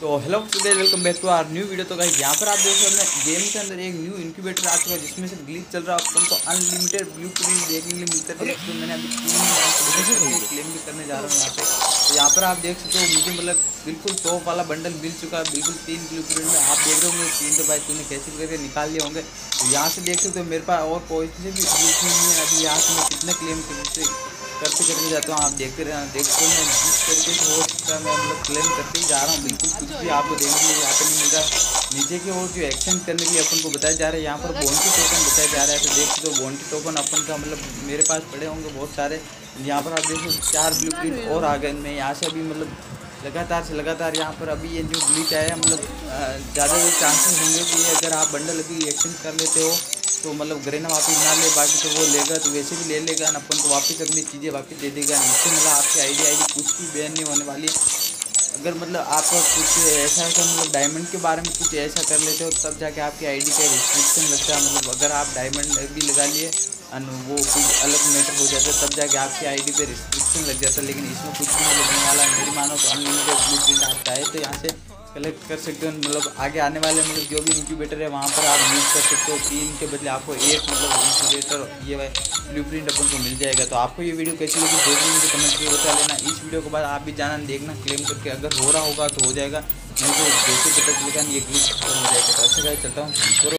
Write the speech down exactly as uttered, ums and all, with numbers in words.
तो hello today welcome back to our new video. तो guys यहाँ पर आप देख सकते हैं गेम के अंदर एक न्यू इनक्यूबेटर आ चुका है जिसमें से ग्लिच चल रहा है। आपको अनलिमिटेड ब्लूप्रिंट देखने के लिए मिलता है। तो मैंने अभी क्लेम भी करने जा रहा हूँ यहाँ पे। तो यहाँ पर आप देख सकते हो मुझे मतलब बिल्कुल टॉप वाला बंडल मिल चुका है, बिल्कुल तीन ब्लूप्रिंट में। आप देख रहे होंगे तीन तो भाई तुमने कैसे करके निकाल लिए होंगे। यहाँ से देख सकते हो मेरे पास और कोई से भी ब्लूप्रिंट नहीं है। अभी यहाँ से मैं कितने क्लेम करते करते जाता हूँ, आप देखते रहे देखते हैं जिस तरीके से हो सकता है। मैं मतलब क्लेम करते ही जा रहा हूँ, बिल्कुल कुछ भी आपको देखने के लिए यहाँ पर नहीं मिल रहा। नीचे की ओर जो एक्शन करने के लिए अपन को बताया जा रहा है, यहाँ पर बॉन्टी टोकन बताया जा रहा है। तो देख सकते हो बॉन्टी टोकन अपन का मतलब मेरे पास पड़े होंगे बहुत सारे। यहाँ पर आप देख सकते चार ब्लूप्रिंट और आ गए। मैं यहाँ से अभी मतलब लगातार से लगातार यहाँ पर अभी ये जो ग्लिच आया मतलब ज़्यादा चांसेस होंगे कि अगर आप बंडल अभी एक्शन कर लेते हो तो मतलब ग्रेना वापस ना ले, बाकी तो वो लेगा तो वैसे भी ले लेगा ना, अपन को वापस अपनी चीज़ें वापस दे देगा। इससे मतलब आपकी आईडी आईडी कुछ भी बैन नहीं होने वाली। अगर मतलब आप कुछ ऐसा ऐसा मतलब डायमंड के बारे में कुछ ऐसा कर लेते हो तब जाके आपकी आईडी का रिस्ट्रिक्शन लगता है। मतलब अगर आप डायमंड भी लगा लिए वो कुछ अलग मैटर हो जाता है, तब जाके आपकी आईडी पे रिस्ट्रिक्शन लग जाता है। लेकिन इसमें कुछ नहीं लगने वाला मेरी मानो तो। अनलिमिटेड ब्लूप्रिंट आता है तो यहाँ से कलेक्ट कर सकते हो। मतलब आगे आने वाले मतलब जो भी इंक्यूबेटर है वहाँ पर आप यूज़ कर सकते हो। तीन के बदले आपको एक मतलब इंक्यूबेटर ये ब्लूप्रिंट अपन को मिल जाएगा। तो आपको ये वीडियो कैसी लगी जरूर मुझे कमेंट करके बता लेना। इस वीडियो के बाद आप भी जाना देखना क्लेम करके अगर हो रहा होगा तो हो जाएगा, नहीं तो जैसे पता चलेगा ये ग्लिच हो जाएगा। तो अच्छा चलता हूँ।